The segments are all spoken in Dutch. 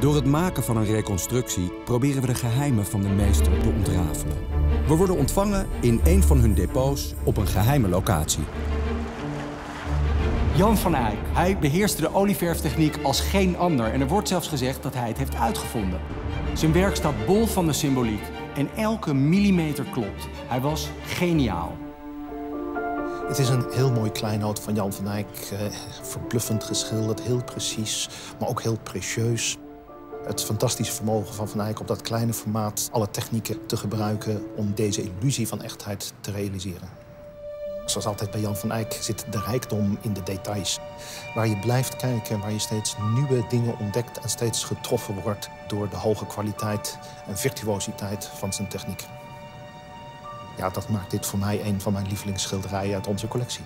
Door het maken van een reconstructie proberen we de geheimen van de meester te ontrafelen. We worden ontvangen in een van hun depots op een geheime locatie. Jan van Eyck, hij beheerste de olieverftechniek als geen ander en er wordt zelfs gezegd dat hij het heeft uitgevonden. Zijn werk staat bol van de symboliek en elke millimeter klopt. Hij was geniaal. Het is een heel mooi kleinood van Jan van Eyck, verbluffend geschilderd, heel precies, maar ook heel precieus. Het fantastische vermogen van Van Eyck op dat kleine formaat alle technieken te gebruiken om deze illusie van echtheid te realiseren. Zoals altijd bij Jan van Eyck zit de rijkdom in de details. Waar je blijft kijken, waar je steeds nieuwe dingen ontdekt en steeds getroffen wordt door de hoge kwaliteit en virtuositeit van zijn techniek. Ja, dat maakt dit voor mij een van mijn lievelingsschilderijen uit onze collectie.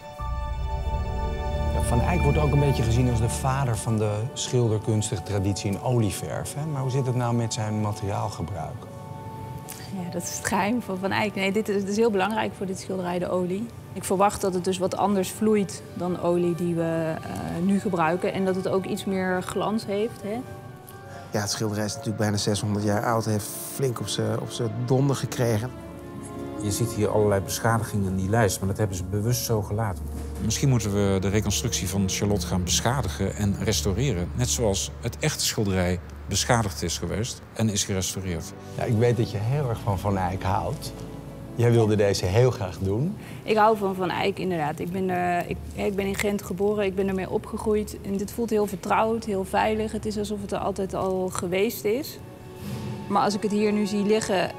Van Eyck wordt ook een beetje gezien als de vader van de schilderkunstige traditie in olieverf. Hè? Maar hoe zit het nou met zijn materiaalgebruik? Ja, dat is het geheim van Eyck. Nee, dit is heel belangrijk voor dit schilderij, de olie. Ik verwacht dat het dus wat anders vloeit dan olie die we nu gebruiken. En dat het ook iets meer glans heeft. Hè? Ja, het schilderij is natuurlijk bijna 600 jaar oud. Hij heeft flink op zijn donder gekregen. Je ziet hier allerlei beschadigingen in die lijst, maar dat hebben ze bewust zo gelaten. Misschien moeten we de reconstructie van Charlotte gaan beschadigen en restaureren. Net zoals het echte schilderij beschadigd is geweest en is gerestaureerd. Ja, ik weet dat je heel erg van Van Eyck houdt. Jij wilde deze heel graag doen. Ik hou van Van Eyck, inderdaad. Ik ben in Gent geboren, ik ben ermee opgegroeid. En dit voelt heel vertrouwd, heel veilig. Het is alsof het er altijd al geweest is. Maar als ik het hier nu zie liggen,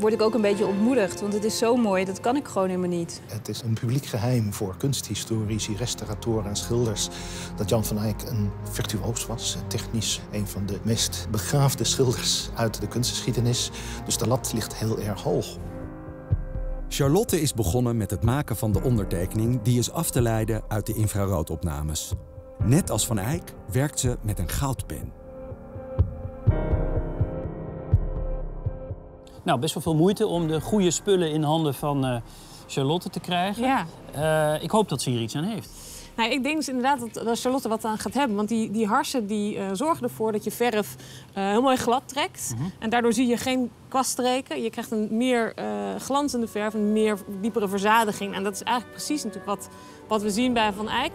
word ik ook een beetje ontmoedigd, want het is zo mooi, dat kan ik gewoon helemaal niet. Het is een publiek geheim voor kunsthistorici, restauratoren en schilders dat Jan van Eyck een virtuoos was, technisch een van de meest begaafde schilders uit de kunstgeschiedenis. Dus de lat ligt heel erg hoog. Charlotte is begonnen met het maken van de ondertekening die is af te leiden uit de infraroodopnames. Net als Van Eyck werkt ze met een goudpen. Nou, best wel veel moeite om de goede spullen in handen van Charlotte te krijgen. Ja. Ik hoop dat ze hier iets aan heeft. Nou, ik denk dus inderdaad dat Charlotte wat aan gaat hebben. Want die harsen die, zorgen ervoor dat je verf heel mooi glad trekt. En daardoor zie je geen kwaststreken. Je krijgt een meer glanzende verf, een meer diepere verzadiging. En dat is eigenlijk precies natuurlijk wat we zien bij Van Eyck.